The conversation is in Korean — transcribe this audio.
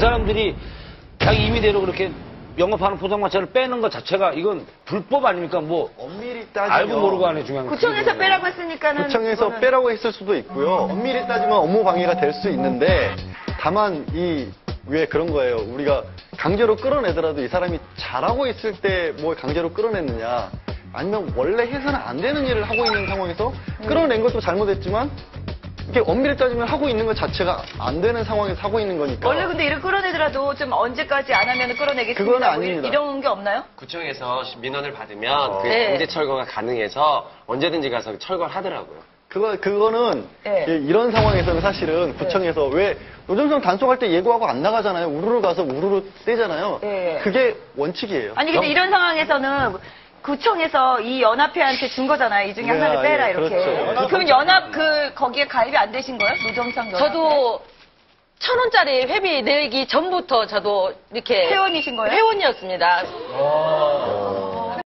사람들이 자기 임의대로 그렇게 영업하는 포장마차를 빼는 것 자체가 이건 불법 아닙니까? 뭐 엄밀히 따지면 알고 모르고 안에 중요한 거. 구청에서 빼라고 했으니까는 구청에서 그거는... 빼라고 했을 수도 있고요. 엄밀히 따지면 업무방해가 될 수 있는데 다만 이 왜 그런 거예요? 우리가 강제로 끌어내더라도 이 사람이 잘하고 있을 때 뭘 강제로 끌어냈느냐? 아니면 원래 해서는 안 되는 일을 하고 있는 상황에서 끌어낸 것도 잘못했지만 이게 엄밀히 따지면 하고 있는 것 자체가 안 되는 상황에서 하고 있는 거니까. 원래 근데 일을 끌어내더라도 좀 언제까지 안 하면 끌어내겠습니다. 그건 아닙니다. 이런 게 없나요? 구청에서 민원을 받으면 강제 철거가 가능해서 언제든지 가서 철거를 하더라고요. 그거는 이런 상황에서는 사실은 구청에서 왜 노점상 단속할 때 예고하고 안 나가잖아요. 우르르 가서 우르르 떼잖아요. 그게 원칙이에요. 아니 근데 이런 상황에서는 구청에서 이 연합회한테 준 거잖아요. 이 중에 하나를 빼라 이렇게. 그렇죠. 그럼 연합 거기에 가입이 안 되신 거예요? 노점상 연합회? 저도 1,000원짜리 회비 내기 전부터 저도 이렇게 회원이신 거예요? 회원이었습니다.